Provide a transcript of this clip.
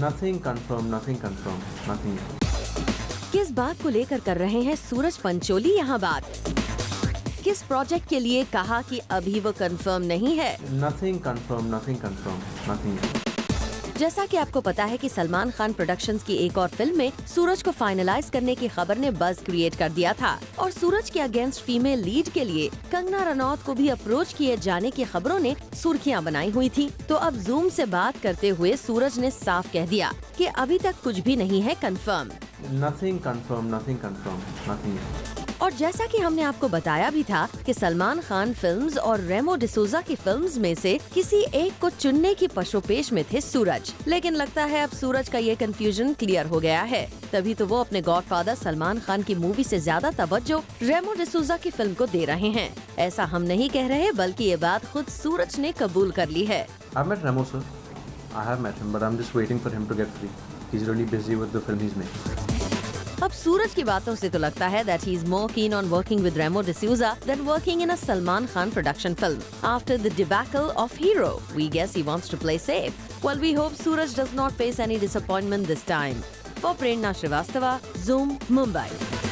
Nothing confirmed, nothing confirmed, nothing. किस बात को लेकर कर रहे हैं सूरज पंचोली यहाँ बात? किस प्रोजेक्ट के लिए कहा कि अभी वो कंफर्म नहीं है? Nothing confirmed, nothing confirmed, nothing. जैसा कि आपको पता है कि सलमान खान प्रोडक्शंस की एक और फिल्म में सूरज को फाइनलाइज करने की खबर ने बज़ क्रिएट कर दिया था और सूरज के अगेंस्ट फीमेल लीड के लिए कंगना रनौत को भी अप्रोच किए जाने की खबरों ने सुर्खियां बनाई हुई थी। तो अब जूम से बात करते हुए सूरज ने साफ कह दिया कि अभी तक कुछ भी नहीं है confirm. Nothing confirmed, nothing confirmed, nothing. और जैसा कि हमने आपको बताया भी था कि सलमान खान फिल्म्स और रेमो डिसूजा की फिल्म्स में से किसी एक को चुनने की पशोपेश में थे सूरज, लेकिन लगता है अब सूरज का ये कंफ्यूजन क्लियर हो गया है। तभी तो वो अपने गॉडफादर सलमान खान की मूवी से ज्यादा तवज्जो रेमो डिसूजा की फिल्म को दे रहे हैं। ऐसा हम नहीं कह रहे, बल्कि ये बात खुद सूरज ने कबूल कर ली है। अब सूरज की बातों से तो लगता है that he is more keen on working with Remo D'Souza than working in a Salman Khan production film. After the debacle of Hero, we guess he wants to play safe. Well, we hope Suraj does not face any disappointment this time. For Prerna Srivastava, Zoom, Mumbai.